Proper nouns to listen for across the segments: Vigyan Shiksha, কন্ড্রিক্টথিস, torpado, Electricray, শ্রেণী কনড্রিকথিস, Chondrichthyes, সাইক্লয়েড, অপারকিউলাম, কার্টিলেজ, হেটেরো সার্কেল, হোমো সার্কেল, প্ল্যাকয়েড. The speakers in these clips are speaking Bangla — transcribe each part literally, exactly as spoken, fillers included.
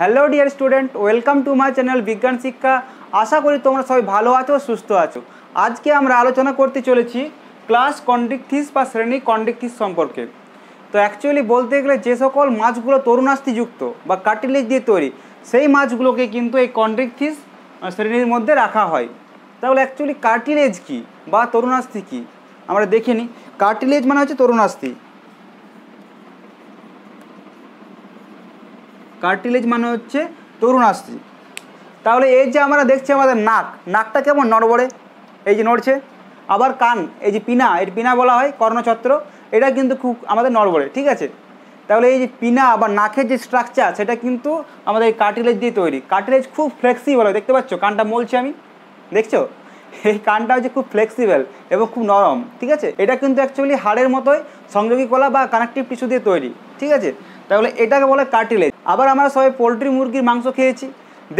Hello dear student welcome to my channel Vigyan Shiksha. आशा करी तुम्हारा सबाई भालो आछो सुस्थ आछो। आज के आमरा आलोचना करते चलेछि क्लास चंड्रिchthyes बा श्रेणी चंड्रिchthyes सम्पर्के। तो एक्चुअली बोलते गेले जे सकल माछगुलो तरुणास्थियुक्त बा कार्टिलेज दिये तैरी सेई माछगुलोके किन्तु एई चंड्रिchthyes श्रेणीर मध्ये राखा हय। ताहले एक्चुअली कार्टिलेज कि बा तरुणास्थि कि आमरा देखे नि। कार्टिलेज माने हच्छे तरुणास्थि, कार्टिलेज माने होच्छे तरुणास्थि। ताहले एई जे आमरा देखछि आमादेर नाक, नाकटा केमन नड़बड़े, एई जे नड़छे। आबार कान, एई जे पिना, एर पिना बला हय कर्णचक्र, एटा किन्तु खूब आमादेर नड़बड़े, ठीक आछे। ताहले एई जे पिना बा नाकेर जे स्ट्राकचार सेटा किन्तु आमादेर कार्टिलेज दिये तैरी। कार्टिलेज खूब फ्लेक्सिबल हय, देखते पाच्छो कानटा मोलछे आमि, देखछो एई कानटा होच्छे खूब फ्लेक्सिबल एबं खूब नरम, ठीक आछे। एटा किन्तु एक्चुअली हाड़ेर मतोई संयोगी कला बा कानेक्टिव टिश्यू दिये तैरी, ठीक आछे। তাহলে এটাকে বলে কার্টিলেজ। আবার আমরা সবাই পোলট্রি মুরগির মাংস খেয়েছি,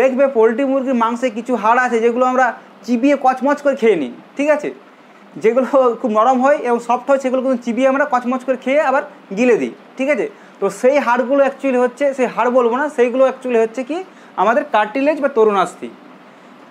দেখবে পোলট্রি মুরগির মাংসে কিছু হাড় আছে যেগুলো আমরা চিবিয়ে কচমচ করে খেয়ে নিই, ঠিক আছে। যেগুলো খুব নরম হয় এবং সফট হয় সেগুলো কিন্তু চিবিয়ে আমরা কচমচ করে খেয়ে আবার গিলে দিই, ঠিক আছে। তো সেই হাড়গুলো অ্যাকচুয়ালি হচ্ছে, সেই হাড় বলবো না, সেইগুলো অ্যাকচুয়ালি হচ্ছে কি আমাদের কার্টিলেজ বা তরুণাস্থি।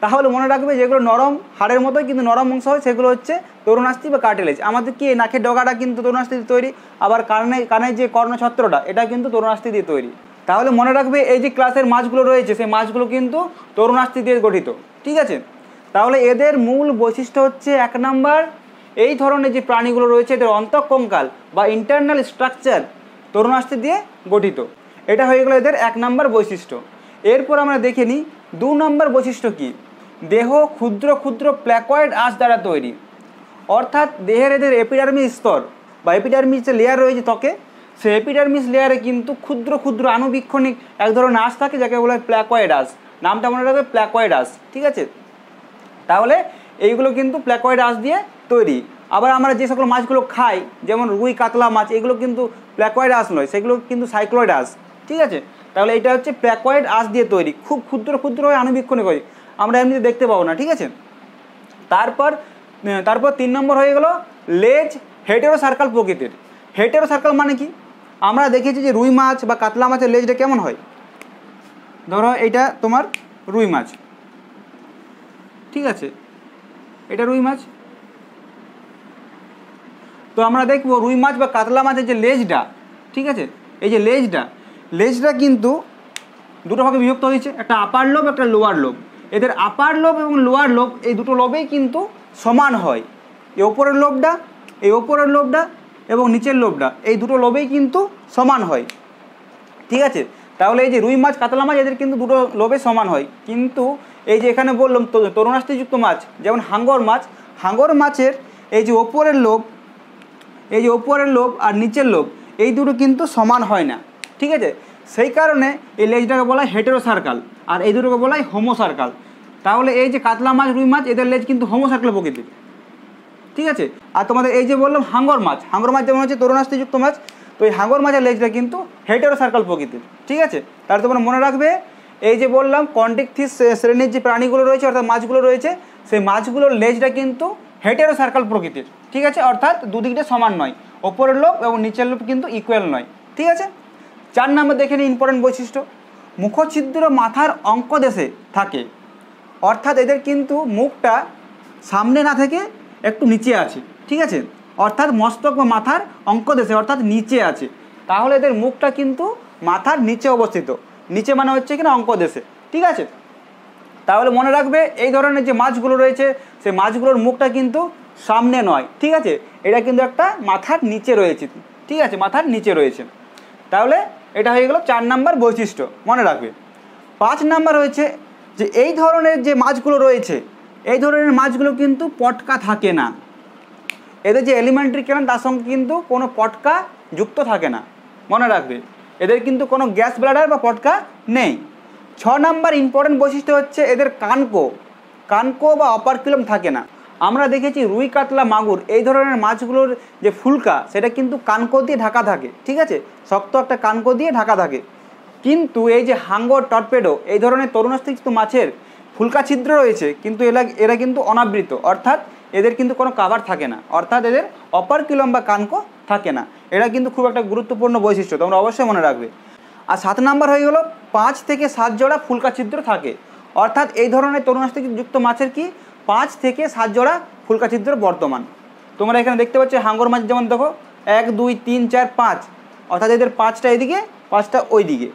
তাহলে মনে রাখবে যেগুলো নরম হাড়ের মতোই কিন্তু নরম অংশ হয় সেগুলো হচ্ছে তরুণাস্থি বা কার্টিলেজ। আমাদের কি নাকের ডগাটা কিন্তু তরুণাস্থি দিয়ে তৈরি, আবার কানে কানে যে কর্ণছত্রটা এটা কিন্তু তরুণাস্থি দিয়ে তৈরি। তাহলে মনে রাখবে এই যে ক্লাসের মাছগুলো রয়েছে সেই মাছগুলো কিন্তু তরুণাস্থি দিয়ে গঠিত, ঠিক আছে। তাহলে এদের মূল বৈশিষ্ট্য হচ্ছে এক নাম্বার এই ধরনের যে প্রাণীগুলো রয়েছে এদের অন্তঃকঙ্কাল বা ইন্টারনাল স্ট্রাকচার তরুণাস্থি দিয়ে গঠিত। এটা হয়ে গেল এদের এক নাম্বার বৈশিষ্ট্য। এরপর আমরা দেখে নিই দু নম্বর বৈশিষ্ট্য কী। দেহ ক্ষুদ্র ক্ষুদ্র প্ল্যাকয়েড আঁশ দ্বারা তৈরি, অর্থাৎ দেহের এদের এপিডার্মিস স্তর বা এপিডার্মিস যে লেয়ার রয়েছে ত্বকে সেই এপিডার্মিস লেয়ারে কিন্তু ক্ষুদ্র ক্ষুদ্র আণুবীক্ষণিক এক ধরনের আঁশ থাকে যাকে বলে প্ল্যাকয়েড আঁশ। নামটা মনে রাখবে প্ল্যাকয়েড আঁশ, ঠিক আছে। তাহলে এইগুলো কিন্তু প্ল্যাকয়েড আঁশ দিয়ে তৈরি। আবার আমরা যে সকল মাছগুলো খাই যেমন রুই কাতলা মাছ এগুলো কিন্তু প্ল্যাকয়েড আঁশ নয়, সেগুলো কিন্তু সাইক্লয়েড আঁশ, ঠিক আছে। তাহলে এটা হচ্ছে প্ল্যাকয়েড আঁশ দিয়ে তৈরি, খুব ক্ষুদ্র ক্ষুদ্র হয় আণুবীক্ষণিক হয়, আমরা এমনি দেখতে পাবো না, ঠিক আছে। তারপর তারপর তিন নম্বর হয়ে গেল লেজ হেটেরো সার্কেল প্রকৃতির। হেটেরো সার্কেল মানে কি আমরা দেখেছি যে রুই মাছ বা কাতলা মাছের লেজটা কেমন হয়, ধরো এটা তোমার রুই মাছ, ঠিক আছে, এটা রুই মাছ। তো আমরা দেখবো রুই মাছ বা কাতলা মাছের যে লেজটা, ঠিক আছে, এই যে লেজটা লেজটা কিন্তু দুটো ভাগে বিভক্ত হয়েছে, একটা আপার লোব একটা লোয়ার লোব। এদের আপার লোব এবং লোয়ার লোব এই দুটো লোবেই কিন্তু সমান হয়, এই ওপরের লোবটা এই ওপরের লোবটা এবং নিচের লোবটা এই দুটো লোবেই কিন্তু সমান হয়, ঠিক আছে। তাহলে এই যে রুই মাছ কাতলা মাছ এদের কিন্তু দুটো লোবে সমান হয়, কিন্তু এই যে এখানে বললাম তরুণাস্থিযুক্ত মাছ যেমন হাঙ্গর মাছ, হাঙ্গর মাছের এই যে ওপরের লোব এই যে ওপরের লোব আর নিচের লোব এই দুটো কিন্তু সমান হয় না, ঠিক আছে। সেই কারণে এই লেজটাকে বলা হয় হেটেরো সার্কেল আর এই দুটোকে বলা হয় হোমো সার্কেল। তাহলে এই যে কাতলা মাছ রুই মাছ এদের লেজ কিন্তু হোমো সার্কেল প্রকৃতির, ঠিক আছে। আর তোমাদের এই যে বললাম হাঙ্গর মাছ, হাঙ্গর মাছ যেমন হচ্ছে তরুণাস্থিযুক্ত মাছ, তো এই হাঙ্গর মাছের লেজটা কিন্তু হেটেরো সার্কেল প্রকৃতির, ঠিক আছে। তাহলে তোমরা মনে রাখবে এই যে বললাম চন্ড্রিchthyes শ্রেণীর যে প্রাণীগুলো রয়েছে অর্থাৎ মাছগুলো রয়েছে সেই মাছগুলোর লেজটা কিন্তু হেটেরো সার্কেল প্রকৃতির, ঠিক আছে। অর্থাৎ দুদিকটা সমান নয়, ওপরের লোব এবং নিচের লোব কিন্তু ইকুয়াল নয়, ঠিক আছে। চার নাম্বার দেখে নিই ইম্পর্টেন্ট বৈশিষ্ট্য, মুখচ্ছিদ্র মাথার অঙ্কদেশে থাকে, অর্থাৎ এদের কিন্তু মুখটা সামনে না থেকে একটু নিচে আছে, ঠিক আছে। অর্থাৎ মস্তক বা মাথার অঙ্কদেশে অর্থাৎ নিচে আছে, তাহলে এদের মুখটা কিন্তু মাথার নিচে অবস্থিত, নিচে মানে হচ্ছে কিনা অঙ্কদেশে, ঠিক আছে। তাহলে মনে রাখবে এই ধরনের যে মাছগুলো রয়েছে সেই মাছগুলোর মুখটা কিন্তু সামনে নয়, ঠিক আছে, এটা কিন্তু একটা মাথার নিচে রয়েছে, ঠিক আছে, মাথার নিচে রয়েছে। তাহলে এটা হয়ে গেল চার নাম্বার বৈশিষ্ট্য, মনে রাখবে। পাঁচ নাম্বার হয়েছে যে এই ধরনের যে মাছগুলো রয়েছে এই ধরনের মাছগুলো কিন্তু পটকা থাকে না, এদের যে এলিমেন্টারি কেন তার সঙ্গে কিন্তু কোনো পটকা যুক্ত থাকে না, মনে রাখবে। এদের কিন্তু কোনো গ্যাস ব্লাডার বা পটকা নেই। ছ নাম্বার ইম্পর্টেন্ট বৈশিষ্ট্য হচ্ছে এদের কানকো কানকো বা অপারকিউলাম থাকে না। আমরা দেখেছি রুই কাতলা মাগুর এই ধরনের মাছগুলোর যে ফুলকা সেটা কিন্তু কানকো দিয়ে ঢাকা থাকে, ঠিক আছে, শক্ত একটা কানকো দিয়ে ঢাকা থাকে। কিন্তু এই যে হাঙ্গর টর্পেডো এই ধরনের তরুণাস্থিযুক্ত মাছের ফুলকা ছিদ্র রয়েছে কিন্তু এরা এরা কিন্তু অনাবৃত, অর্থাৎ এদের কিন্তু কোনো কাভার থাকে না, অর্থাৎ এদের অপারকিউলাম বা কানকো থাকে না। এটা কিন্তু খুব একটা গুরুত্বপূর্ণ বৈশিষ্ট্য, তোমরা অবশ্যই মনে রাখবে। আর সাত নাম্বার হয়ে গেলো पाँच থেকে সাত জোড়া ফুলকা ছিদ্র থাকে। অর্থাৎ এই ধরনের তরুণাস্থিযুক্ত মাছের কি পাঁচ থেকে সাত জোড়া ফুলকা ছিদ্র বর্তমান। তোমরা এখানে দেখতে পাচ্ছ হাঙ্গর মাছ যেমন দেখো এক দুই তিন চার পাঁচ, অর্থাৎ এদের পাঁচটা এদিকে পাঁচটা ওই দিকে,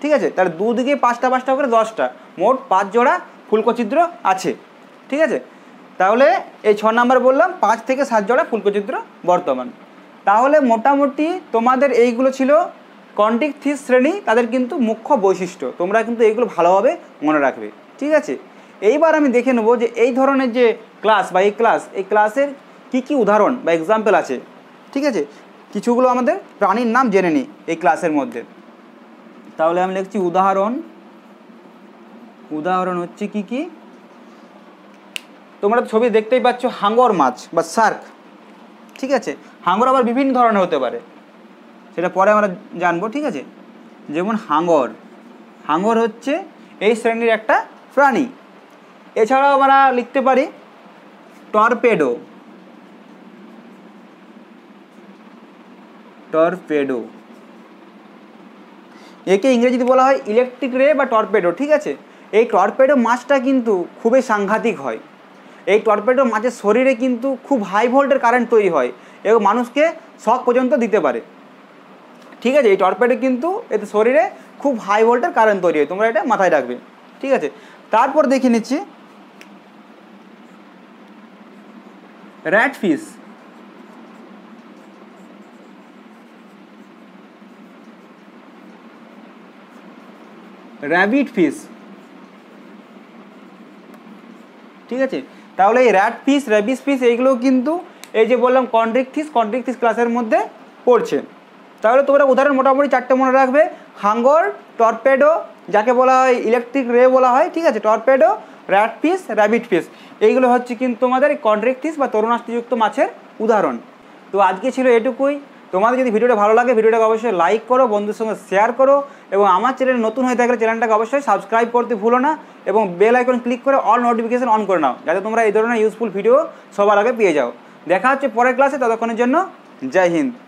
ঠিক আছে। তার দুদিকে পাঁচটা পাঁচটা করে দশটা, মোট পাঁচ জোড়া ফুলকা ছিদ্র আছে, ঠিক আছে। তাহলে এই ছ নাম্বার বললাম পাঁচ থেকে সাত জোড়া ফুলকা ছিদ্র বর্তমান। তাহলে মোটামুটি তোমাদের এইগুলো ছিল কন্ড্রিchtহিস শ্রেণী, তাদের কিন্তু মুখ্য বৈশিষ্ট্য। তোমরা কিন্তু এইগুলো ভালোভাবে মনে রাখবে, ঠিক আছে। এইবার আমি দেখে নেব যে এই ধরনের যে ক্লাস বা এই ক্লাস এই ক্লাসের কি কি উদাহরণ বা এক্সাম্পল আছে, ঠিক আছে। কিছুগুলো আমাদের প্রাণীর নাম জেনে নিই এই ক্লাসের মধ্যে। তাহলে আমি লিখছি উদাহরণ, উদাহরণ হচ্ছে কি কি। তোমরা ছবি দেখতেই পাচ্ছ হাঙ্গর মাছ বা শার্ক, ঠিক আছে। হাঙ্গর আবার বিভিন্ন ধরনের হতে পারে, সেটা পরে আমরা জানবো, ঠিক আছে। যেমন হাঙ্গর, হাঙ্গর হচ্ছে এই শ্রেণীর একটা প্রাণী। এছাড়াও আমরা লিখতে পারি টর্পেডো, টর্পেডো একে ইংরেজিতে বলা হয় ইলেকট্রিক্রে বা টর্পেডো, ঠিক আছে। এই টর্পেডো মাছটা কিন্তু খুবই সাংঘাতিক হয়। এই টর্পেডো মাছের শরীরে কিন্তু খুব হাই ভোল্টের কারেন্ট তৈরি হয় এবং মানুষকে শক পর্যন্ত দিতে পারে, ঠিক আছে। এই টর্পেডো কিন্তু এতে শরীরে খুব হাই ভোল্টের কারেন্ট তৈরি হয়, তোমরা এটা মাথায় রাখবে, ঠিক আছে। তারপর দেখে নিচ্ছি র্যাট ফিশ, র্যাবিট ফিশ, ঠিক আছে। তাহলে এই র্যাট ফিশ র্যাবিট ফিশ এইগুলো কিন্তু এই যে বললাম কন্ড্রিক্টথিস কন্ড্রিক্টথিস ক্লাসের মধ্যে পড়ছে। তাহলে তোমরা উদাহরণ মোটামুটি চারটে মনে রাখবে, হাঙ্গর, টর্পেডো যাকে বলা হয় ইলেকট্রিক রে বলা হয়, ঠিক আছে, torpedo, rat fish, rabbit fish, এইগুলো হচ্ছে কিন্তু তোমাদের কন্ড্রিক্টথিস বা তরুণাস্থিযুক্ত মাছের উদাহরণ। তো আজকে ছিল এটুকুই। তোমাদের যদি ভিডিওটা ভালো লাগে ভিডিওটাকে অবশ্যই লাইক করো, বন্ধুর সঙ্গে শেয়ার করো এবং আমার চ্যানেল নতুন হয়ে থাকলে চ্যানেলটাকে অবশ্যই সাবস্ক্রাইব করতে ভুলো না এবং বেল আইকন ক্লিক করে অল নোটিফিকেশান অন করে নাও, যাতে তোমরা এই ধরনের ইউজফুল ভিডিও সবার আগে পেয়ে যাও। দেখা হচ্ছে পরের ক্লাসে, ততক্ষণের জন্য জয় হিন্দ।